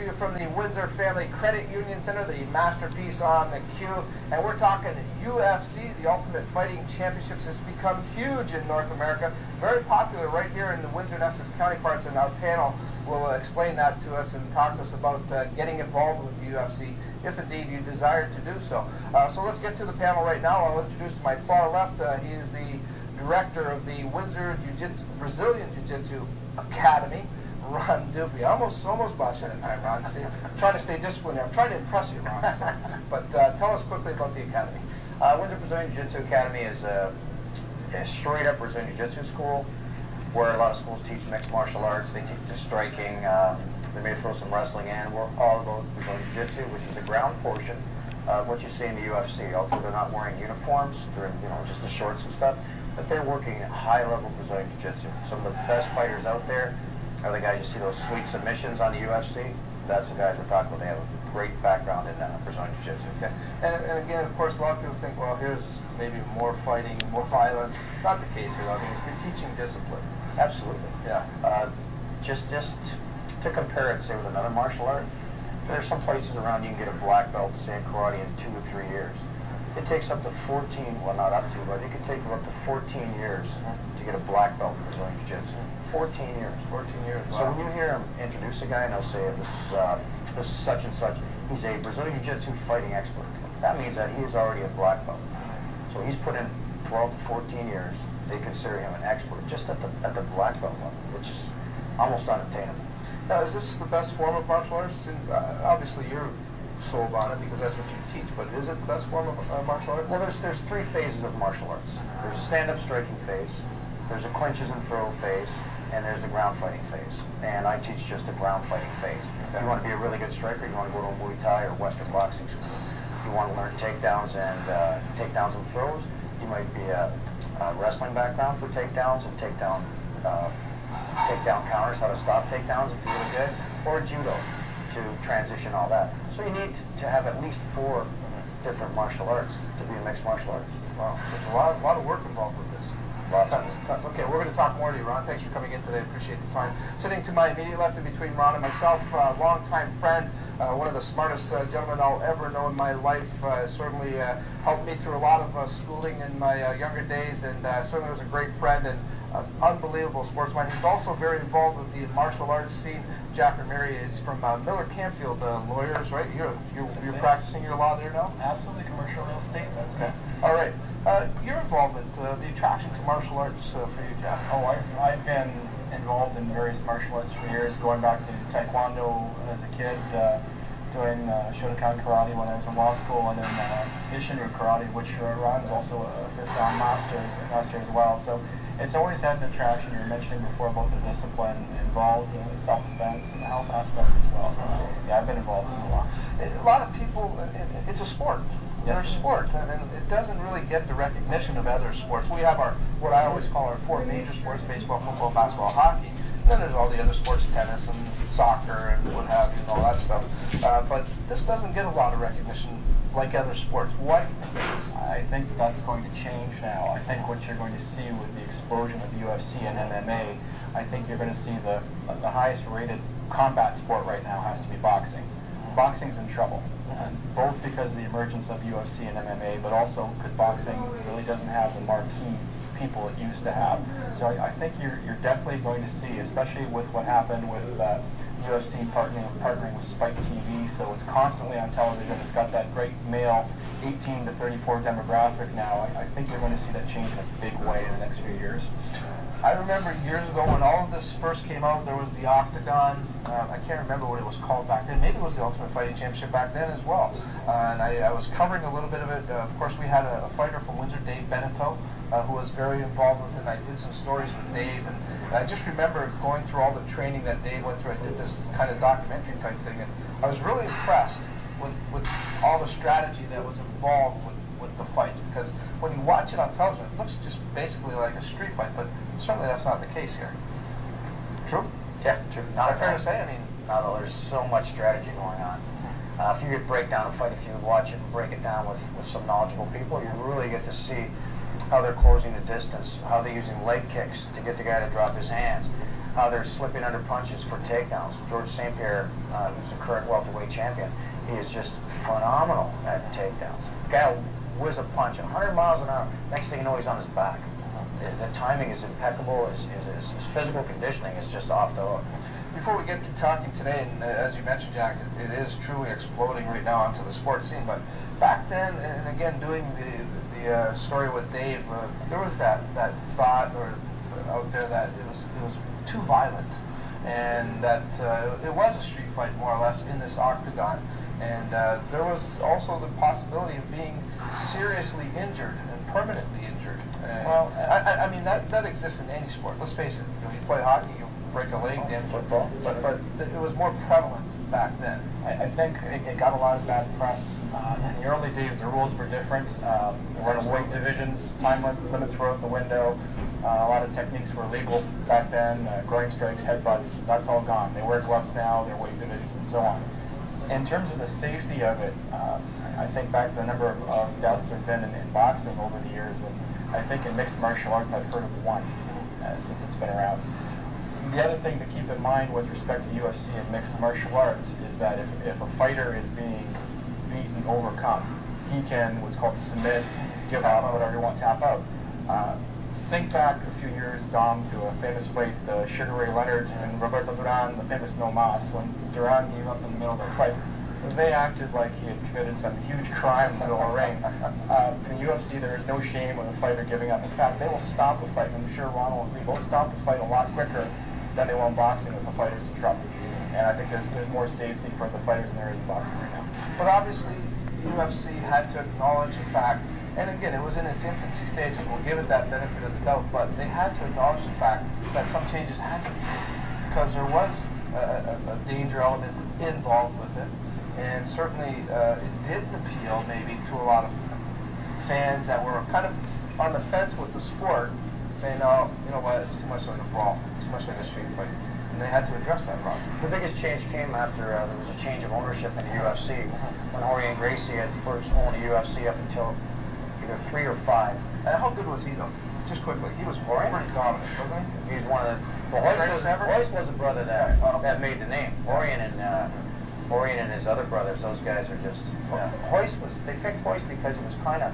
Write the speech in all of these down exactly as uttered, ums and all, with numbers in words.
to you from the Windsor Family Credit Union Center, the masterpiece on the queue. And we're talking U F C, the Ultimate Fighting Championships, has become huge in North America. Very popular right here in the Windsor and Essex County parts, and our panel will explain that to us and talk to us about uh, getting involved with the U F C, if indeed you desire to do so. Uh, so let's get to the panel right now. I'll introduce to my far left. Uh, he is the director of the Windsor Jiu-Jitsu, Brazilian Jiu-Jitsu Academy, Ron Dupuis. I almost, almost botched it in time, Ron. See, I'm trying to stay disciplined. I'm trying to impress you, Ron. So. But uh, tell us quickly about the academy. Uh, Windsor Brazilian Jiu-Jitsu Academy is a, a straight-up Brazilian Jiu-Jitsu school where a lot of schools teach mixed martial arts. They teach the striking. Um, they may throw some wrestling in. We're all about Brazilian Jiu-Jitsu, which is the ground portion of what you see in the U F C. Although they're not wearing uniforms, they're in, you know, just the shorts and stuff. But they're working at high-level Brazilian Jiu-Jitsu. Some of the best fighters out there are the guys you see those sweet submissions on the U F C. That's the guys we're talking about. They have a great background in uh, Brazilian Jiu-Jitsu. Okay. And, and again, of course, a lot of people think, well, here's maybe more fighting, more violence. Not the case here. I mean, you're teaching discipline. Absolutely. Yeah. Uh, just, just to compare it, say, with another martial art, there's some places around you can get a black belt, say, in karate in two or three years. It takes up to fourteen, well, not up to, but it can take up to fourteen years to get a black belt in Brazilian Jiu-Jitsu. fourteen years. fourteen years, wow. So when you hear him introduce a guy, and he'll say, this is, uh, this is such and such, he's a Brazilian Jiu-Jitsu fighting expert. That means that he is already a black belt. So he's put in twelve to fourteen years. They consider him an expert, just at the, at the black belt level, which is almost unattainable. Now, is this the best form of martial arts? And, uh, obviously, you're sold on it because that's what you teach, but is it the best form of uh, martial arts? Well, there's, there's three phases of martial arts. There's a stand-up striking phase, there's a clinches and throw phase, and there's the ground fighting phase. And I teach just the ground fighting phase. If you want to be a really good striker, you want to go to a Muay Thai or Western boxing school. If you want to learn takedowns and uh, takedowns and throws, you might be a, a wrestling background for takedowns and takedown uh, takedown counters, how to stop takedowns if you're really good, or judo to transition all that. So you need to have at least four different martial arts to be a mixed martial arts. Wow, so there's a lot, a lot of work involved with this. Lots tons, tons. Okay, we're going to talk more to you, Ron. Thanks for coming in today. Appreciate the time. Sitting to my immediate left, in between Ron and myself, uh, longtime friend, uh, one of the smartest uh, gentlemen I'll ever know in my life. Uh, certainly uh, helped me through a lot of uh, schooling in my uh, younger days, and uh, certainly was a great friend and an unbelievable sportsman. He's also very involved with the martial arts scene. Jack and Mary is from uh, Miller-Canfield uh, lawyers, right? You're, you're, you're practicing your law there now? Absolutely, commercial real estate. That's okay. Me. All right. Uh, your involvement, uh, the attraction to martial arts uh, for you, Jack? Oh, I, I've been involved in various martial arts for years, going back to Taekwondo as a kid, uh, doing uh, Shotokan Karate when I was in law school, and then uh, Ishinru Karate, which uh, Ron's also a fifth-round master, master as well. So it's always had an attraction. You were mentioning before about the discipline involved, in the self-defense, and the health aspect as well. So yeah, I've been involved in a lot. A lot of people, it, it's a sport. Yes. They're a sport, and it doesn't really get the recognition of other sports. We have our, what I always call our four major sports: baseball, football, basketball, hockey. Then there's all the other sports, tennis and soccer and what have you and all that stuff. Uh, but this doesn't get a lot of recognition like other sports. Why do you think that is? I think that's going to change now. I think what you're going to see with the explosion of the U F C and M M A, I think you're going to see the, the highest rated combat sport right now has to be boxing. Boxing's in trouble, and both because of the emergence of U F C and M M A, but also because boxing really doesn't have the marquee people it used to have. So I, I think you're, you're definitely going to see, especially with what happened with uh, U F C partnering, partnering with Spike T V, so it's constantly on television. It's got that great male eighteen to thirty-four demographic now. I, I think you're going to see that change in a big way in the next few years. I remember years ago when all of this first came out, there was the Octagon. Uh, I can't remember what it was called back then. Maybe it was the Ultimate Fighting Championship back then as well. Uh, and I, I was covering a little bit of it. Uh, of course, we had a, a fighter from Windsor, Dave Beneteau, uh, who was very involved with it. And I did some stories with Dave. And I just remember going through all the training that Dave went through. I did this kind of documentary type thing. And I was really impressed with, with all the strategy that was involved with with the fights, because when you watch it on television, it looks just basically like a street fight, but certainly that's not the case here. True? Yeah, true. Not fair to say. I mean, not all. There's so much strategy going on. Uh, if you could break down a fight, if you would watch it and break it down with, with some knowledgeable people, you really get to see how they're closing the distance, how they're using leg kicks to get the guy to drop his hands, how they're slipping under punches for takedowns. George Saint Pierre, uh, who's the current welterweight champion, is just phenomenal at takedowns. The guy whizzes a punch one hundred miles an hour. Next thing you know, he's on his back. The, the timing is impeccable. His, his, his physical conditioning is just off the hook. Before we get to talking today, and uh, as you mentioned, Jack, it, it is truly exploding right now onto the sports scene. But back then, and again, doing the the uh, story with Dave, uh, there was that that thought or uh, out there that it was it was too violent, and that uh, it was a street fight more or less in this octagon, and uh, there was also the possibility of being seriously injured and permanently injured. And well, I, I mean that that exists in any sport. Let's face it. You know, you play hockey. You break a leg, then football, but, but it was more prevalent back then. I, I think it, it got a lot of bad press. Uh, in the early days, the rules were different. Um, there were no weight divisions, time limits were out the window. Uh, a lot of techniques were legal back then. Uh, groin strikes, headbutts, that's all gone. They wear gloves now, their weight divisions, and so on. In terms of the safety of it, uh, I think back to the number of, of deaths there have been in, in boxing over the years, and I think in mixed martial arts I've heard of one uh, since it's been around. The other thing to keep in mind with respect to U F C and mixed martial arts is that if, if a fighter is being beaten, overcome, he can what's called submit, give out, whatever you want, tap out. Uh, think back a few years, Dom, to a famous fight, uh, Sugar Ray Leonard and Roberto Duran, the famous no mas, when Duran gave up in the middle of their fight. They acted like he had committed some huge crime in the middle of the ring. Uh, in the U F C, there is no shame when a fighter giving up. In fact, they will stop the fight, and I'm sure Ron will agree, they'll stop the fight a lot quicker than they will in boxing with the fighters in trouble. And I think there's, there's more safety for the fighters than there is in boxing right now. But obviously, U F C had to acknowledge the fact, and again, it was in its infancy stages, we'll give it that benefit of the doubt, but they had to acknowledge the fact that some changes had to be made, because there was a, a, a danger element involved with it, and certainly uh, it didn't appeal maybe to a lot of fans that were kind of on the fence with the sport, saying, oh, you know what, it's too much like a brawl, it's too much like a street fight. And they had to address that problem. The biggest change came after uh, there was a change of ownership in the U F C, when Rorion Gracie had first owned the U F C up until either three or five. And how good was he, though? Just quickly, he was Rorion? Pretty dominant, wasn't he? He's one of the well, greatest ever. Royce was a brother that, uh, that made the name. Rorion and, uh, Rorion and his other brothers, those guys are just... Uh, Royce was, they picked Royce because he was kind of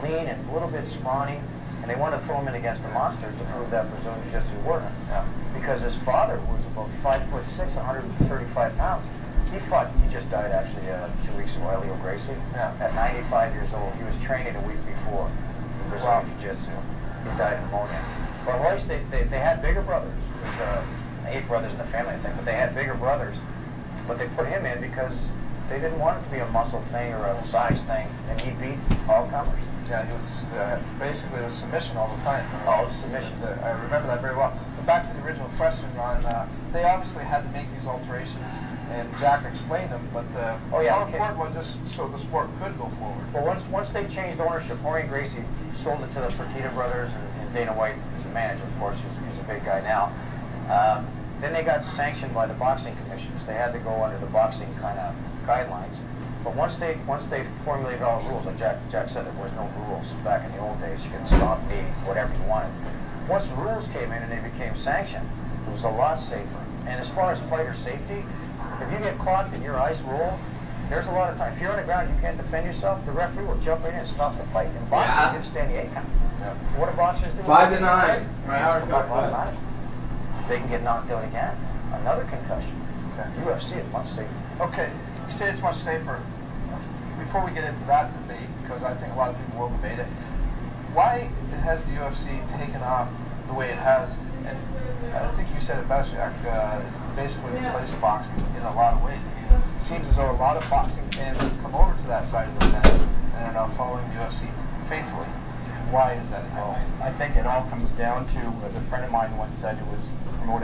lean and a little bit scrawny, and they wanted to throw him in against the monsters to prove that Brazilian Jiu-Jitsu worked. Yeah. Because his father was about five foot six, one hundred thirty-five pounds. He fought. He just died actually uh, two weeks ago, Helio Gracie. Yeah. At ninety-five years old, he was training a week before in Brazilian Jiu-Jitsu. He died of pneumonia. But Royce, they, they they had bigger brothers. There's uh, eight brothers in the family, I think. But they had bigger brothers. But they put him in because they didn't want it to be a muscle thing or a size thing, and he beat all comers. Yeah, he was uh, basically it was submission all the time. Oh, submission. The, I remember that very well. But back to the original question, Ron, uh, they obviously had to make these alterations, and Jack explained them. But the oh yeah, how okay. important was this so the sport could go forward? Well, once once they changed ownership, Morrie Gracie sold it to the Fertitta brothers and, and Dana White, who's a manager, of course, he's, he's a big guy now. Um, then they got sanctioned by the boxing commissions. They had to go under the boxing kind of guidelines. But once they once they formulated all the rules, and Jack Jack said there was no rules back in the old days. You could stop, knee, whatever you wanted. Once the rules came in and they became sanctioned, it was a lot safer. And as far as fighter safety, if you get caught and your eyes roll, there's a lot of time. If you're on the ground, and you can't defend yourself. The referee will jump in and stop the fight. In boxing, yeah. You didn't stand the eight count. Yeah. What do boxers do? Five to nine. Right. Five. They can get knocked out again. Another concussion. Okay. U F C is much safer. Okay. You say it's much safer. Before we get into that debate, because I think a lot of people will debate it, why has the U F C taken off the way it has? And I think you said it best, Jack. Uh, it's basically replaced boxing in a lot of ways. I mean, it seems as though a lot of boxing fans have come over to that side of the fence and are now following the U F C faithfully. Why is that? Well, I think it all comes down to, as a friend of mine once said, it was promoting